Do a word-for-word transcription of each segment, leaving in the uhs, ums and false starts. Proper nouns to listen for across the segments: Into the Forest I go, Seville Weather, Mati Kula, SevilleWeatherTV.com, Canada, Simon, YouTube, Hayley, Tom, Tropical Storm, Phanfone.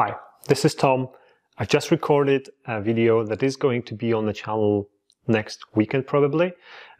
Hi, this is Tom. I've just recorded a video that is going to be on the channel next weekend probably,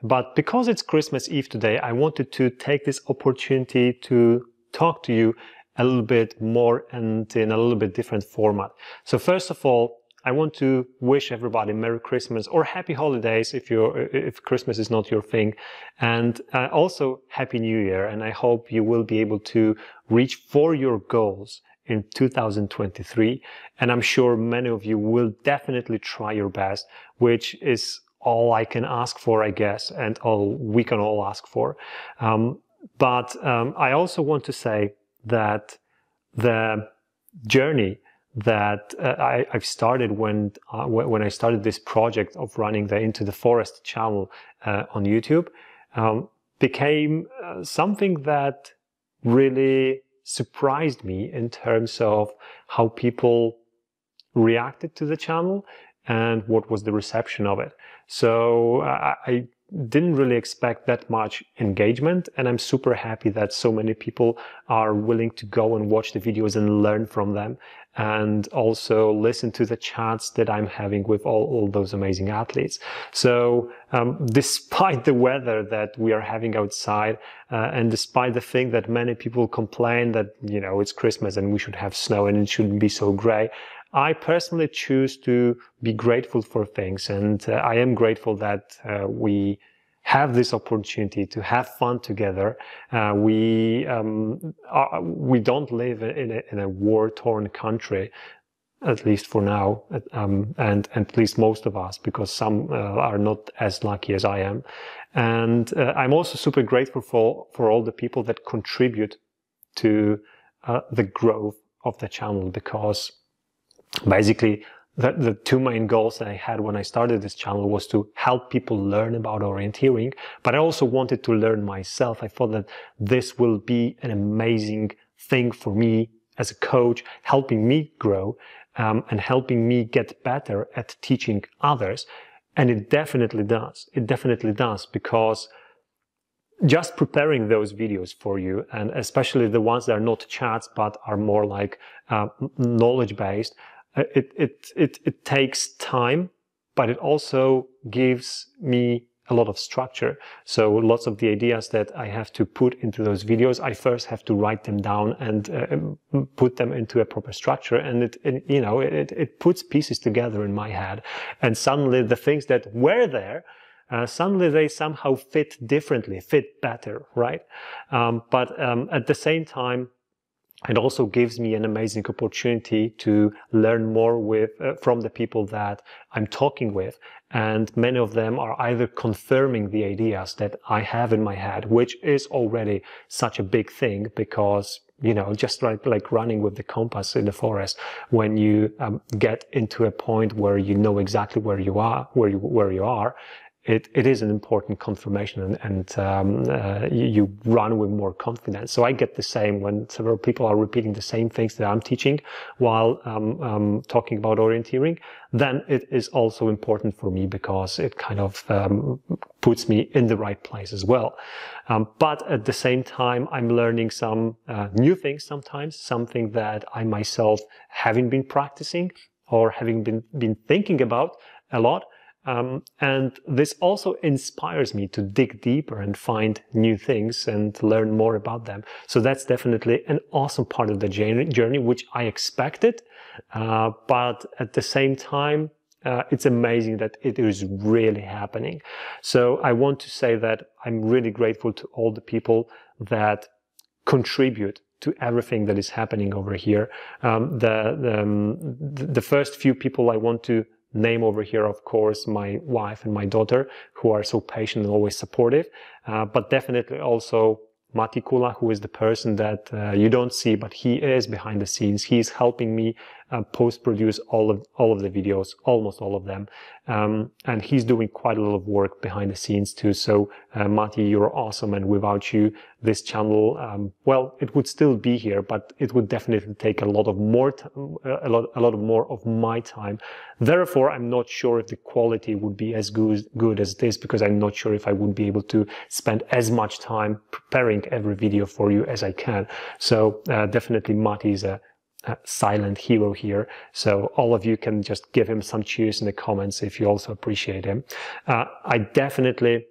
but because it's Christmas Eve today, I wanted to take this opportunity to talk to you a little bit more and in a little bit different format. So first of all, I want to wish everybody Merry Christmas or Happy Holidays if you're, if Christmas is not your thing, and uh, also Happy New Year, and I hope you will be able to reach for your goals in two thousand twenty-three, and I'm sure many of you will definitely try your best, which is all I can ask for, I guess, and all we can all ask for. Um, but um, I also want to say that the journey that uh, I, I've started when uh, when I started this project of running the Into the Forest channel uh, on YouTube um, became uh, something that really surprised me in terms of how people reacted to the channel and what was the reception of it. So I, I didn't really expect that much engagement, and I'm super happy that so many people are willing to go and watch the videos and learn from them, and also listen to the chats that I'm having with all, all those amazing athletes. So um, despite the weather that we are having outside, uh, and despite the thing that many people complain that, you know, it's Christmas and we should have snow and it shouldn't be so gray, I personally choose to be grateful for things, and uh, I am grateful that uh, we have this opportunity to have fun together. Uh, we um, are, we don't live in a, in a war-torn country, at least for now, um, and, and at least most of us, because some uh, are not as lucky as I am. And uh, I'm also super grateful for, for all the people that contribute to uh, the growth of the channel, because basically The, the two main goals that I had when I started this channel was to help people learn about orienteering, but I also wanted to learn myself. I thought that this will be an amazing thing for me as a coach, helping me grow um, and helping me get better at teaching others. And it definitely does. It definitely does, because just preparing those videos for you, and especially the ones that are not chats but are more like uh, knowledge-based, It, it, it, it takes time, but it also gives me a lot of structure. So lots of the ideas that I have to put into those videos, I first have to write them down and uh, put them into a proper structure. And it, it you know, it, it puts pieces together in my head. And suddenly the things that were there, Uh, suddenly they somehow fit differently, fit better, right? Um, but um, at the same time, it also gives me an amazing opportunity to learn more with uh, from the people that I'm talking with, and many of them are either confirming the ideas that I have in my head, which is already such a big thing, because, you know, just like, like running with the compass in the forest, when you um, get into a point where you know exactly where you are, where you, where you are, It, it is an important confirmation, and, and um, uh, you, you run with more confidence. So I get the same when several people are repeating the same things that I'm teaching while um, um, talking about orienteering. Then it is also important for me, because it kind of um, puts me in the right place as well. Um, but at the same time, I'm learning some uh, new things sometimes, something that I myself haven't been practicing or having been, been thinking about a lot. Um, and this also inspires me to dig deeper and find new things and learn more about them. So that's definitely an awesome part of the journey, which I expected. Uh, but at the same time, uh, it's amazing that it is really happening. So I want to say that I'm really grateful to all the people that contribute to everything that is happening over here. Um, the, the, um, the first few people I want to name over here, of course, my wife and my daughter, who are so patient and always supportive, uh, but definitely also Mati Kula, who is the person that uh, you don't see, but he is behind the scenes. He is helping me uh, post-produce all of all of the videos, almost all of them, um, and he's doing quite a lot of work behind the scenes too. So uh, Mati, you're awesome, and without you, this channel, um, well, it would still be here, but it would definitely take a lot of more, t a lot, a lot of more of my time. Therefore, I'm not sure if the quality would be as good, good as this, because I'm not sure if I would be able to spend as much time preparing every video for you as I can. So uh, definitely Mati is a uh, silent hero here. So all of you can just give him some cheers in the comments if you also appreciate him. Uh, I definitely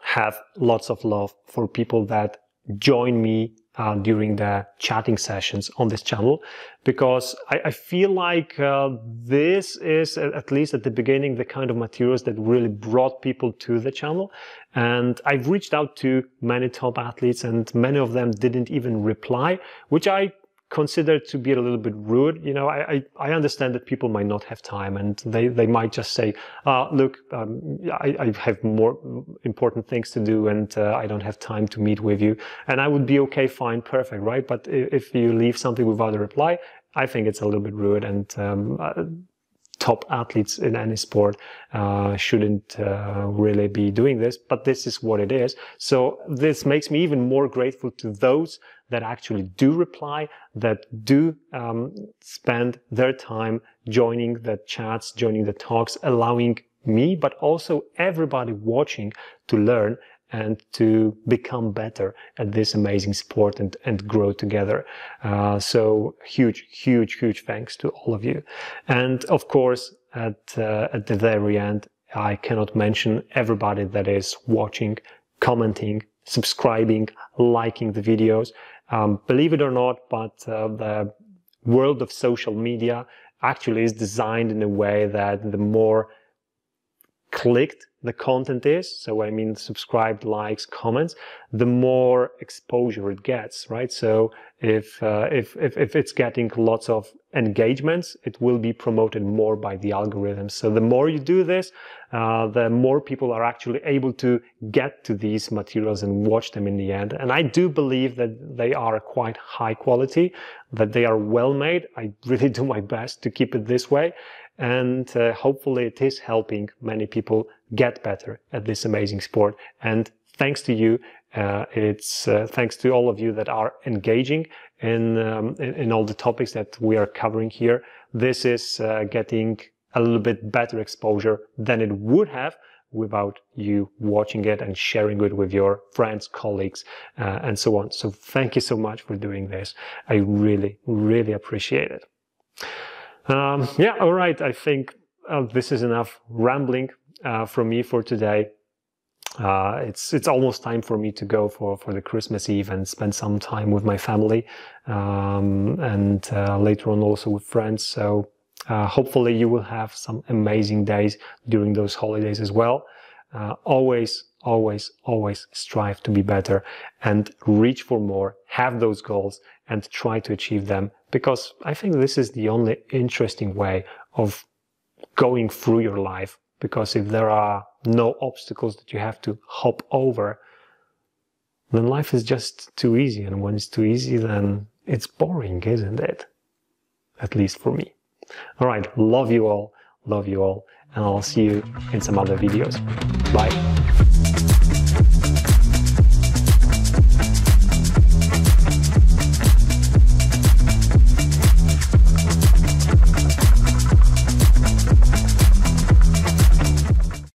have lots of love for people that join me Uh, during the chatting sessions on this channel, because I, I feel like uh, this is, at least at the beginning, the kind of materials that really brought people to the channel. And I've reached out to many top athletes and many of them didn't even reply, which I consider to be a little bit rude. You know, I, I, I understand that people might not have time and they, they might just say, uh, look, um, I, I have more important things to do and uh, I don't have time to meet with you. And I would be okay, fine, perfect, right? But if you leave something without a reply, I think it's a little bit rude, and um, uh, top athletes in any sport uh, shouldn't uh, really be doing this, but this is what it is. So this makes me even more grateful to those that actually do reply, that do um, spend their time joining the chats, joining the talks, allowing me, but also everybody watching, to learn and to become better at this amazing sport and, and grow together. Uh, so huge, huge, huge thanks to all of you. And of course, at, uh, at the very end, I cannot mention everybody that is watching, commenting, subscribing, liking the videos. Um, believe it or not, but uh, the world of social media actually is designed in a way that the more clicked the content is, so I mean subscribed, likes, comments, the more exposure it gets, right? So if, uh, if, if, if it's getting lots of engagements, it will be promoted more by the algorithm. So the more you do this, uh, the more people are actually able to get to these materials and watch them in the end. And I do believe that they are quite high quality, that they are well made. I really do my best to keep it this way. And uh, hopefully it is helping many people get better at this amazing sport. And thanks to you, uh, it's uh, thanks to all of you that are engaging in, um, in, in all the topics that we are covering here. This is uh, getting a little bit better exposure than it would have without you watching it and sharing it with your friends, colleagues, uh, and so on. So thank you so much for doing this. I really, really appreciate it. Um, yeah, all right. I think uh, this is enough rambling uh, from me for today. Uh, it's it's almost time for me to go for, for the Christmas Eve and spend some time with my family, um, and uh, later on also with friends. So uh, hopefully you will have some amazing days during those holidays as well. Uh, always, always, always strive to be better and reach for more, have those goals and try to achieve them, because I think this is the only interesting way of going through your life. Because if there are no obstacles that you have to hop over, then life is just too easy. And when it's too easy, then it's boring, isn't it? At least for me. All right. Love you all. Love you all. And I'll see you in some other videos. Bye.